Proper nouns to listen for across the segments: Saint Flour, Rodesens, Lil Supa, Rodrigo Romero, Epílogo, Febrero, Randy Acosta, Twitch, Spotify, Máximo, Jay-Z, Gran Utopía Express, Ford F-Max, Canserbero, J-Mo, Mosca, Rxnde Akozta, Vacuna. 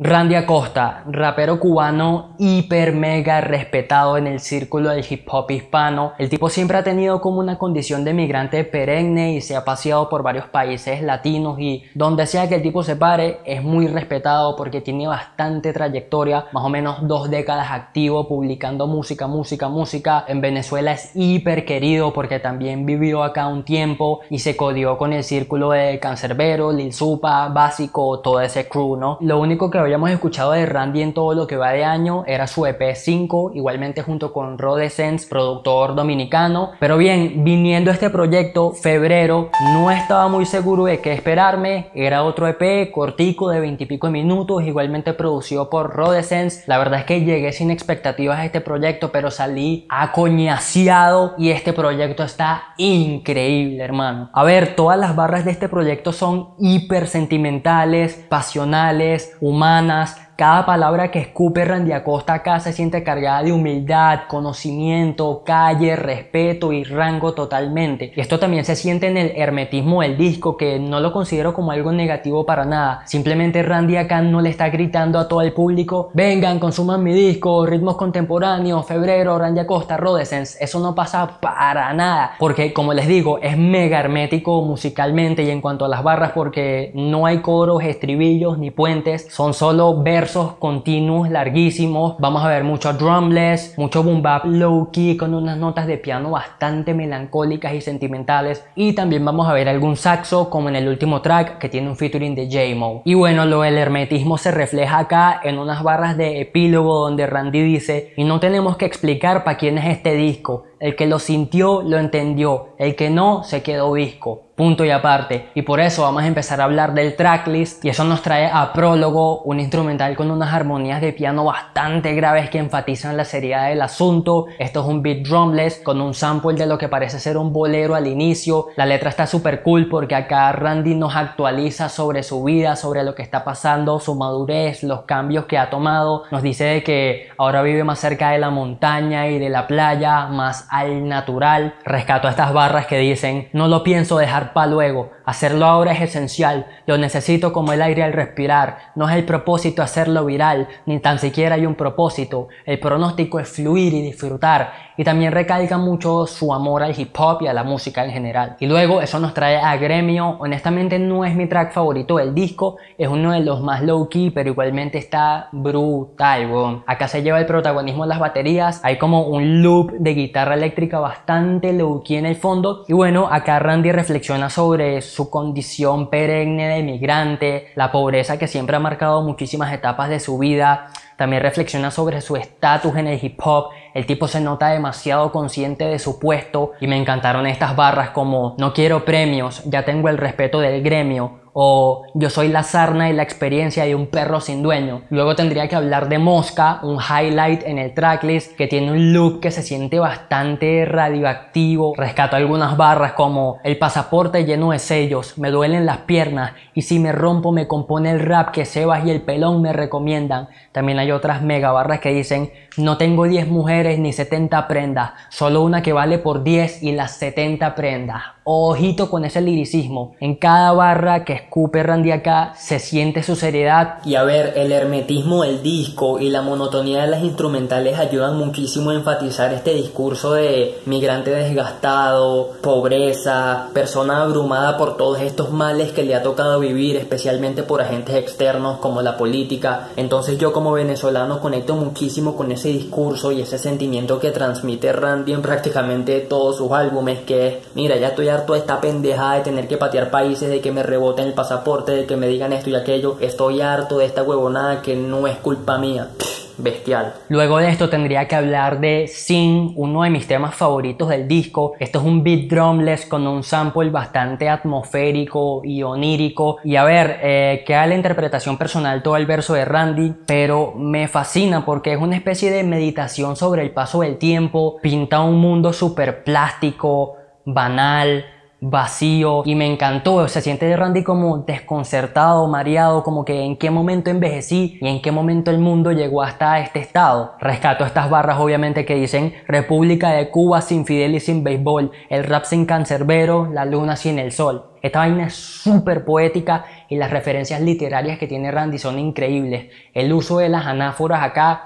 Rxnde Akozta, rapero cubano hiper mega respetado en el círculo del hip hop hispano. El tipo siempre ha tenido como una condición de migrante perenne y se ha paseado por varios países latinos, y donde sea que el tipo se pare es muy respetado porque tiene bastante trayectoria, más o menos 2 décadas activo publicando música. En Venezuela es hiper querido porque también vivió acá un tiempo y se codió con el círculo de Canserbero, Lil Supa, Básico, todo ese crew, ¿no? Lo único que habíamos escuchado de Rxnde en todo lo que va de año era su EP 5, igualmente junto con Rodesens, productor dominicano. Pero bien, viniendo a este proyecto, febrero, no estaba muy seguro de qué esperarme. Era otro EP cortico de 20 y pico minutos, igualmente producido por Rodesens. La verdad es que llegué sin expectativas a este proyecto, pero salí acoñaseado y este proyecto está increíble, hermano. A ver, todas las barras de este proyecto son hiper sentimentales, pasionales, humanas. Cada palabra que escupe Rxnde Akozta acá se siente cargada de humildad, conocimiento, calle, respeto y rango totalmente. Y esto también se siente en el hermetismo del disco, que no lo considero como algo negativo para nada. Simplemente Rxnde acá no le está gritando a todo el público: vengan, consuman mi disco, ritmos contemporáneos, febrero, Rxnde Akozta, Rodesens. Eso no pasa para nada, porque como les digo, es mega hermético musicalmente y en cuanto a las barras, porque no hay coros, estribillos ni puentes, son solo versos continuos larguísimos. Vamos a ver mucho drumless, mucho boom bap low key con unas notas de piano bastante melancólicas y sentimentales, y también vamos a ver algún saxo como en el último track que tiene un featuring de J-Mo. Y bueno, lo del hermetismo se refleja acá en unas barras de epílogo donde Rxnde dice: y no tenemos que explicar para quién es este disco, el que lo sintió lo entendió, el que no se quedó visco. Punto y aparte. Y por eso vamos a empezar a hablar del tracklist, y eso nos trae a prólogo, un instrumental con unas armonías de piano bastante graves que enfatizan la seriedad del asunto. Esto es un beat drumless con un sample de lo que parece ser un bolero al inicio. La letra está súper cool porque acá Rxnde nos actualiza sobre su vida, sobre lo que está pasando, su madurez, los cambios que ha tomado. Nos dice de que ahora vive más cerca de la montaña y de la playa, más al natural. Rescato a estas barras que dicen: no lo pienso dejar para luego, hacerlo ahora es esencial, lo necesito como el aire al respirar, no es el propósito hacerlo viral, ni tan siquiera hay un propósito, el pronóstico es fluir y disfrutar. Y también recalca mucho su amor al hip hop y a la música en general. Y luego eso nos trae a Gremio. Honestamente no es mi track favorito del disco, es uno de los más low key, pero igualmente está brutal, weón. Acá se lleva el protagonismo las baterías, hay como un loop de guitarra eléctrica bastante low key en el fondo. Y bueno, acá Rxnde reflexiona sobre su condición perenne de migrante, la pobreza que siempre ha marcado muchísimas etapas de su vida. También reflexiona sobre su estatus en el hip hop. El tipo se nota demasiado consciente de su puesto, y me encantaron estas barras como: no quiero premios, ya tengo el respeto del gremio, o yo soy la sarna y la experiencia de un perro sin dueño. Luego tendría que hablar de Mosca, un highlight en el tracklist que tiene un look que se siente bastante radioactivo. Rescato algunas barras como: el pasaporte lleno de sellos, me duelen las piernas, y si me rompo me compone el rap que Sebas y el pelón me recomiendan. También hay otras mega barras que dicen: no tengo 10 mujeres ni 70 prendas, solo una que vale por 10 y las 70 prendas. Ojito con ese liricismo. En cada barra que escupe Rxnde acá se siente su seriedad. Y a ver, el hermetismo del disco y la monotonía de las instrumentales ayudan muchísimo a enfatizar este discurso de migrante desgastado, pobreza, persona abrumada por todos estos males que le ha tocado vivir, especialmente por agentes externos como la política. Entonces yo como venezolano conecto muchísimo con ese discurso y ese sentimiento que transmite Rxnde en prácticamente todos sus álbumes, que es: mira, ya estoy toda esta pendejada de tener que patear países, de que me reboten el pasaporte, de que me digan esto y aquello, estoy harto de esta huevonada que no es culpa mía. Bestial. Luego de esto tendría que hablar de Sin, uno de mis temas favoritos del disco. Esto es un beat drumless con un sample bastante atmosférico y onírico. Y a ver, queda la interpretación personal todo el verso de Rxnde, pero me fascina porque es una especie de meditación sobre el paso del tiempo. Pinta un mundo súper plástico, banal, vacío, y me encantó. Se siente Rxnde como desconcertado, mareado, como que en qué momento envejecí y en qué momento el mundo llegó hasta este estado. Rescato estas barras obviamente que dicen: República de Cuba sin Fidel y sin béisbol, el rap sin Canserbero, la luna sin el sol. Esta vaina es súper poética y las referencias literarias que tiene Randy son increíbles. El uso de las anáforas acá,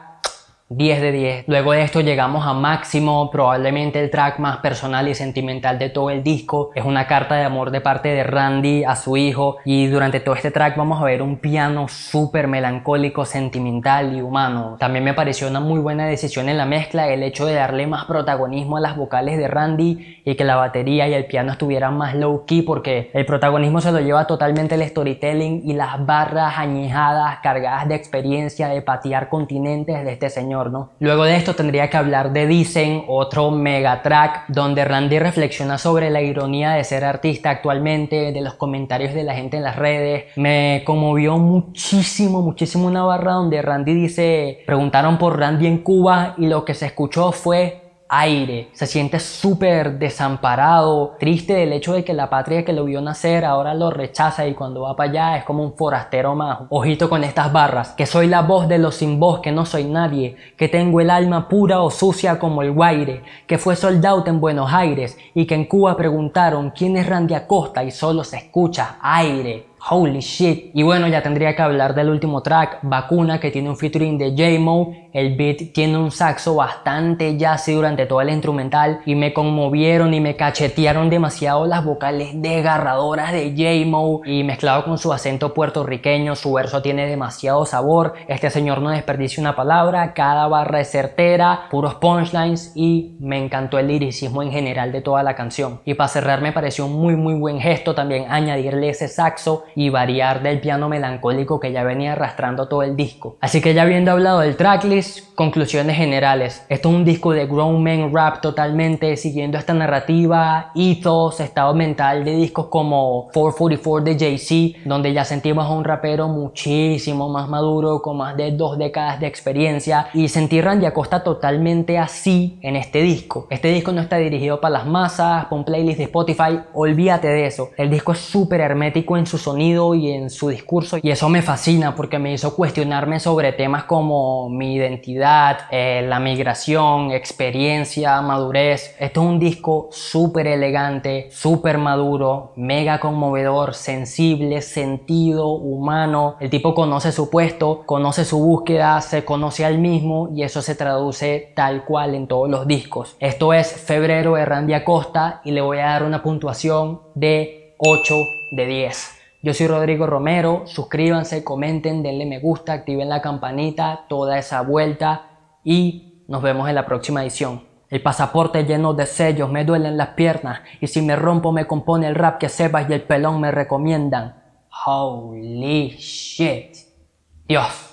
10 de 10. Luego de esto llegamos a Máximo, probablemente el track más personal y sentimental de todo el disco. Es una carta de amor de parte de Randy a su hijo, y durante todo este track vamos a ver un piano súper melancólico, sentimental y humano. También me pareció una muy buena decisión en la mezcla el hecho de darle más protagonismo a las vocales de Randy y que la batería y el piano estuvieran más low key, porque el protagonismo se lo lleva totalmente el storytelling y las barras añejadas, cargadas de experiencia, de patear continentes de este señor, ¿no? Luego de esto tendría que hablar de Dicen, otro mega track donde Randy reflexiona sobre la ironía de ser artista actualmente, de los comentarios de la gente en las redes. Me conmovió muchísimo, muchísimo una barra donde Randy dice: preguntaron por Randy en Cuba y lo que se escuchó fue aire. Se siente súper desamparado, triste del hecho de que la patria que lo vio nacer ahora lo rechaza, y cuando va para allá es como un forastero más. Ojito con estas barras: que soy la voz de los sin voz, que no soy nadie, que tengo el alma pura o sucia como el guaire, que fue soldado en Buenos Aires y que en Cuba preguntaron quién es Rxnde Akozta y solo se escucha aire. Holy shit. Y bueno, ya tendría que hablar del último track, Vacuna, que tiene un featuring de J-Mo. El beat tiene un saxo bastante jazzy durante todo el instrumental, y me conmovieron y me cachetearon demasiado las vocales desgarradoras de J-Mo, y mezclado con su acento puertorriqueño, su verso tiene demasiado sabor. Este señor no desperdicia una palabra, cada barra es certera, puros punchlines, y me encantó el liricismo en general de toda la canción. Y para cerrar, me pareció un muy buen gesto también añadirle ese saxo y variar del piano melancólico que ya venía arrastrando todo el disco. Así que ya habiendo hablado del tracklist, conclusiones generales: esto es un disco de grown men rap totalmente, siguiendo esta narrativa, ethos, estado mental de discos como 444 de Jay-Z, donde ya sentimos a un rapero muchísimo más maduro, con más de 2 décadas de experiencia, y sentí Rxnde Akozta totalmente así en este disco. Este disco no está dirigido para las masas, para un playlist de Spotify, olvídate de eso. El disco es súper hermético en su sonido y en su discurso, y eso me fascina porque me hizo cuestionarme sobre temas como mi identidad, la migración, experiencia, madurez. Esto es un disco súper elegante, súper maduro, mega conmovedor, sensible, sentido, humano. El tipo conoce su puesto, conoce su búsqueda, se conoce al mismo, y eso se traduce tal cual en todos los discos. Esto es Febrero de Rxnde Akozta, y le voy a dar una puntuación de 8 de 10. Yo soy Rodrigo Romero, suscríbanse, comenten, denle me gusta, activen la campanita, toda esa vuelta, y nos vemos en la próxima edición. El pasaporte lleno de sellos, me duelen las piernas, y si me rompo me compone el rap que Sebas y el pelón me recomiendan. Holy shit. Dios.